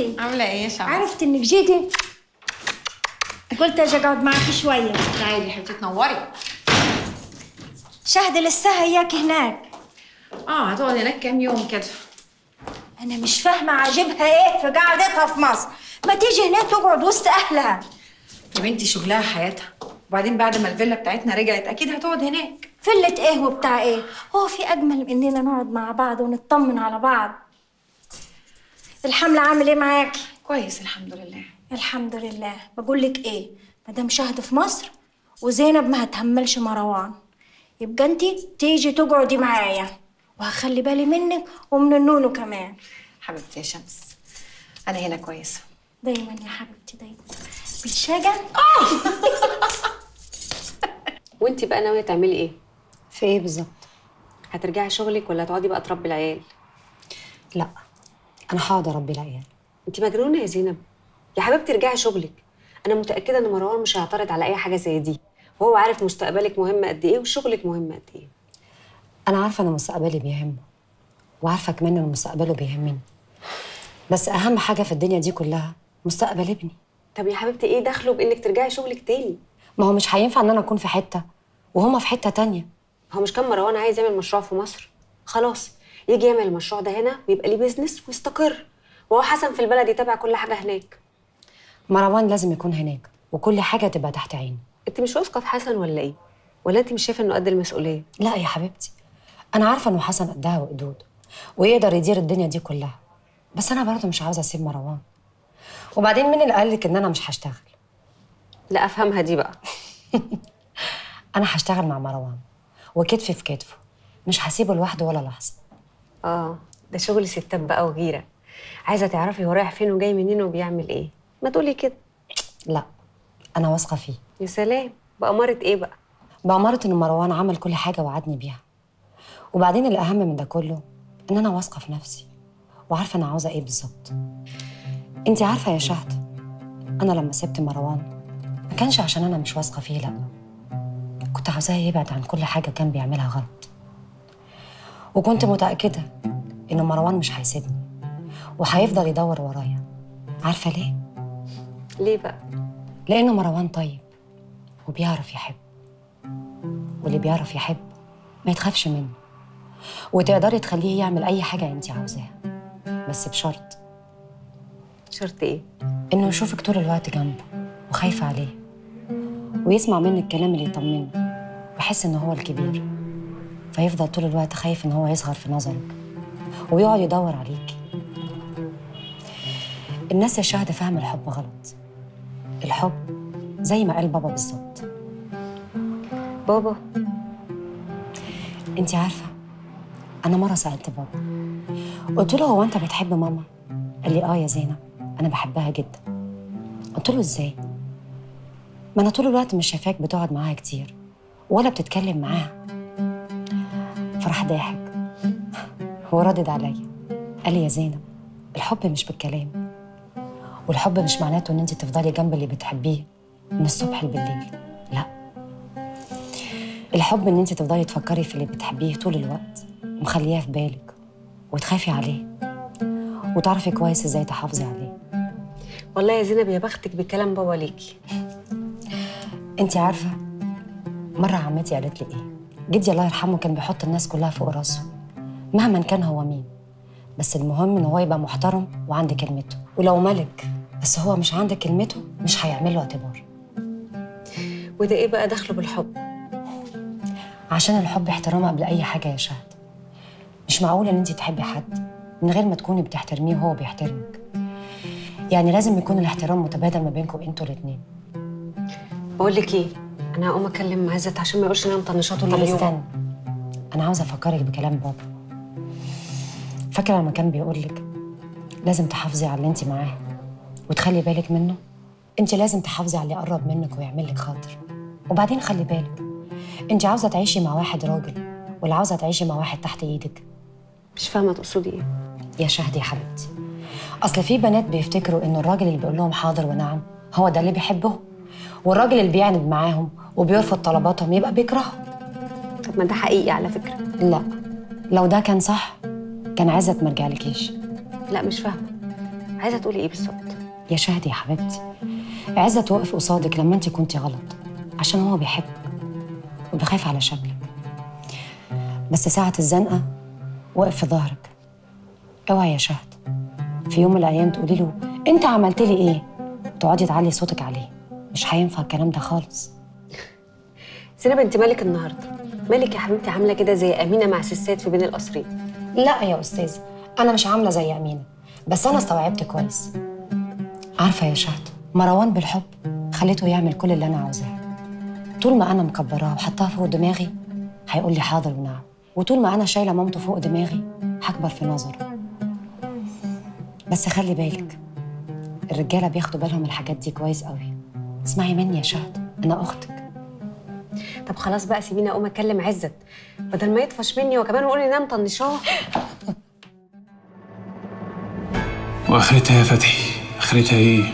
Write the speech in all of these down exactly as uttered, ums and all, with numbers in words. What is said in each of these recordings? اخبارك؟ عامله ايه يا شعب؟ عرفت انك جيتي قلت اجي اقعد معاكي شويه. تعالي يا حبيبتي تنوري. شهد لسه اياك هناك؟ اه هتقعد هناك كام يوم كده. انا مش فاهمه عاجبها ايه في قعدتها في مصر، ما تيجي هناك تقعد وسط اهلها. يا بنتي شغلها حياتها، وبعدين بعد ما الفيلا بتاعتنا رجعت اكيد هتقعد هناك. فيلة ايه وبتاع ايه؟ هو في اجمل من اننا نقعد مع بعض ونطمن على بعض. الحمله عامل ايه معاكي؟ كويس الحمد لله. الحمد لله. بقول لك ايه، ما دام شهد في مصر وزينب ما هتهملش مروان، يبقى انت تيجي تقعدي معايا وهخلي بالي منك ومن النونو كمان. حبيبتي يا شمس انا هنا كويسه دايما يا حبيبتي دايما بالشجع. اه وانت بقى ناويه تعملي ايه؟ في ايه بالظبط؟ هترجعي شغلك ولا هتقعدي بقى تربي العيال؟ لا انا هقعد اربي العيال. انت مجنونه يا زينب يا حبيبتي، ارجعي شغلك. انا متاكده ان مروان مش هيعترض على اي حاجه زي دي، وهو عارف مستقبلك مهم قد ايه وشغلك مهم قد ايه. انا عارفه ان مستقبلي بيهمه، وعارفه كمان ان مستقبله بيهمني، بس اهم حاجه في الدنيا دي كلها مستقبل ابني. طب يا حبيبتي ايه دخله بانك ترجعي شغلك تاني؟ ما هو مش هينفع ان انا اكون في حته وهما في حته تانيه. هو مش كان مروان عايز يعمل مشروع في مصر؟ خلاص يجي يعمل المشروع ده هنا ويبقى ليه بيزنس ويستقر، وهو حسن في البلد يتابع كل حاجه هناك. مروان لازم يكون هناك وكل حاجه تبقى تحت عينه. انت مش واثقه في حسن ولا ايه؟ ولا انت مش شايفه انه قد المسؤوليه؟ لا يا حبيبتي انا عارفه انه حسن قدها وقدود ويقدر يدير الدنيا دي كلها، بس انا برضه مش عاوزه اسيب مروان. وبعدين مين اللي قال لك ان انا مش هشتغل؟ لا افهمها دي بقى. انا هشتغل مع مروان وكتفي في كتفه، مش هسيبه لوحده ولا لحظه. اه ده شغل ستات بقى وغيره. عايزه تعرفي هو رايح فين وجاي منين وبيعمل ايه؟ ما تقولي كده. لا انا واثقه فيه. يا سلام، بأمارة ايه بقى؟ بأمارة ان مروان عمل كل حاجه وعدني بيها. وبعدين الاهم من ده كله ان انا واثقه في نفسي وعارفه انا عاوزه ايه بالظبط. انت عارفه يا شهد، انا لما سبت مروان ما كانش عشان انا مش واثقه فيه، لا كنت عاوزاه يبعد عن كل حاجه كان بيعملها غلط، وكنت متاكده ان مروان مش هيسيبني وهيفضل يدور ورايا. عارفه ليه؟ ليه بقى؟ لانه مروان طيب وبيعرف يحب، واللي بيعرف يحب ما يتخافش منه، وتقدري تخليه يعمل اي حاجه انت عاوزاها، بس بشرط. شرط ايه؟ انه يشوفك طول الوقت جنبه وخايفه عليه، ويسمع منك الكلام اللي يطمنه ويحس ان هو الكبير، فيفضل طول الوقت خايف ان هو يصغر في نظرك ويقعد يدور عليكي. الناس يا شهد فاهمه الحب غلط. الحب زي ما قال بابا بالظبط. بابا انت عارفه انا مره سالت بابا قلت له هو انت بتحب ماما؟ قال لي اه يا زينب انا بحبها جدا. قلت له ازاي؟ ما انا طول الوقت مش شايفاك بتقعد معاها كتير ولا بتتكلم معاها. فراح ضاحك وردد عليا قال لي يا زينب الحب مش بالكلام، والحب مش معناته ان انت تفضلي جنب اللي بتحبيه من الصبح لبالليل، لا الحب ان انت تفضلي تفكري في اللي بتحبيه طول الوقت ومخلياه في بالك وتخافي عليه وتعرفي كويس ازاي تحافظي عليه. والله يا زينب يا بختك بكلام بابا ليكي. انت عارفه مره عمتي قالت لي ايه؟ جدي الله يرحمه كان بيحط الناس كلها فوق راسه مهما كان هو مين، بس المهم ان هو يبقى محترم وعند كلمته، ولو ملك بس هو مش عند كلمته مش هيعمل له اعتبار. وده ايه بقى دخله بالحب؟ عشان الحب احترام قبل اي حاجه يا شهد. مش معقول ان انت تحبي حد من غير ما تكوني بتحترميه وهو بيحترمك، يعني لازم يكون الاحترام متبادل ما بينكم انتوا الاثنين. بقول لك ايه، انا هقوم اكلم عزت عشان ما يقولش ان انا مطنشاته طول اليوم. طب استنى، انا عاوزه افكرك بكلام بابا. فاكره لما كان بيقول لك لازم تحافظي على اللي انت معاه وتخلي بالك منه؟ انت لازم تحافظي على اللي يقرب منك ويعمل لك خاطر. وبعدين خلي بالك انت عاوزه تعيشي مع واحد راجل ولا عاوزه تعيشي مع واحد تحت ايدك؟ مش فاهمه تقصدي ايه؟ يا شهد يا حبيبتي اصل في بنات بيفتكروا ان الراجل اللي بيقول لهم حاضر ونعم هو ده اللي بيحبهم، والراجل اللي بيعند معاهم وبيرفض طلباتهم يبقى بيكرههم. طب ما ده حقيقي على فكره. لا لو ده كان صح كان عزت ما رجعلكيش. لا مش فاهمه، عايزه تقولي ايه بالظبط؟ يا شهد يا حبيبتي، عزت واقف قصادك لما انت كنتي غلط، عشان هو بيحبك وبيخاف على شكلك، بس ساعة الزنقة واقف في ظهرك. اوعي يا شهد في يوم من الايام تقولي له انت عملت لي ايه؟ تقعدي تعلي صوتك عليه، مش هينفع الكلام ده خالص. سينب انت مالك النهارده؟ مالك يا حبيبتي عامله كده زي امينه مع سيسات في بين القصرين؟ لا يا استاذه، انا مش عامله زي امينه، بس انا استوعبت كويس. عارفه يا شهد، مروان بالحب خليته يعمل كل اللي انا عاوزاه. طول ما انا مكبراه وحطاها فوق دماغي هيقول لي حاضر ونعم، وطول ما انا شايله مامته فوق دماغي هكبر في نظره. بس خلي بالك، الرجاله بياخدوا بالهم الحاجات دي كويس قوي. اسمعي مني يا شهد، انا اختك. طب خلاص بقى سيبيني اقوم اكلم عزت بدل ما يطفش مني وكمان يقول لي نام طنشاه. واخرتها يا فتحي، اخرتها ايه؟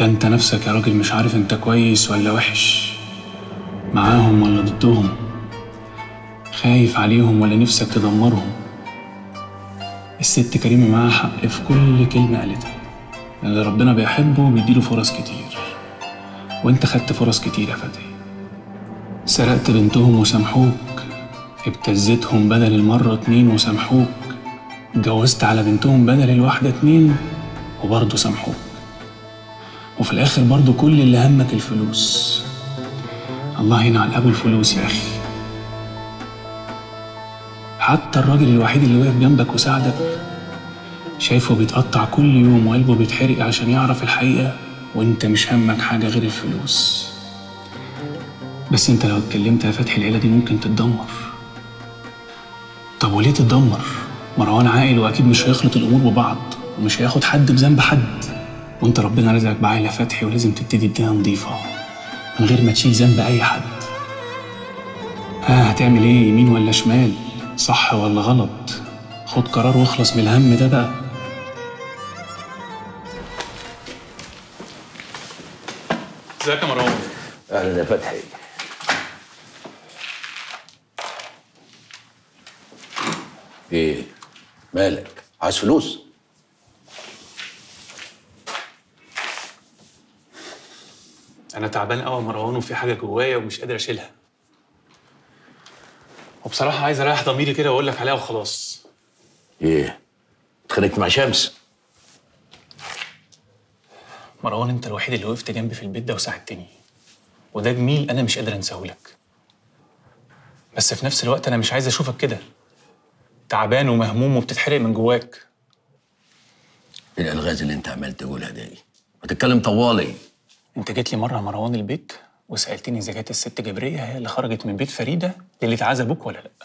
ده انت نفسك يا راجل مش عارف انت كويس ولا وحش، معاهم ولا ضدهم، خايف عليهم ولا نفسك تدمرهم. الست كريمه معاها حق في كل كلمه قالتها، اللي ربنا بيحبه بيديله فرص كتير، وانت خدت فرص كتير يا فتحي. سرقت بنتهم وسامحوك، ابتزتهم بدل المره اتنين وسامحوك، اتجوزت على بنتهم بدل الواحده اتنين وبرضه سامحوك، وفي الاخر برضه كل اللي همك الفلوس. الله ينعل ابو الفلوس يا اخي. حتى الراجل الوحيد اللي واقف جنبك وساعدك شايفه بيتقطع كل يوم وقلبه بيتحرق عشان يعرف الحقيقه، وانت مش همك حاجه غير الفلوس. بس انت لو اتكلمت يا فتحي العيله دي ممكن تتدمر. طب وليه تتدمر؟ مروان عاقل واكيد مش هيخلط الامور ببعض ومش هياخد حد بذنب حد، وانت ربنا رزقك بعائله فتحي ولازم تبتدي بدايه نظيفه من غير ما تشيل ذنب اي حد. ها هتعمل ايه؟ يمين ولا شمال؟ صح ولا غلط؟ خد قرار واخلص من الهم ده بقى. ازيك يا مروان؟ اهلا يا فتحي. ايه مالك؟ عايز فلوس؟ انا تعبان قوي يا مروان، وفي حاجه جوايا ومش قادر اشيلها، وبصراحه عايز اريح ضميري كده واقول لك عليها وخلاص. ايه اتخانقت مع شمس؟ مروان انت الوحيد اللي وقفت جنبي في البيت ده وساعدتني، وده جميل انا مش قادر انساهولك، بس في نفس الوقت انا مش عايز اشوفك كده تعبان ومهموم وبتتحرق من جواك. ايه الالغاز اللي انت عمال تقولها دي؟ ما تتكلم طوالي. انت جيت لي مره مروان البيت وسالتني اذا كانت الست جبريه هي اللي خرجت من بيت فريده ليله عزا ابوك ولا لا،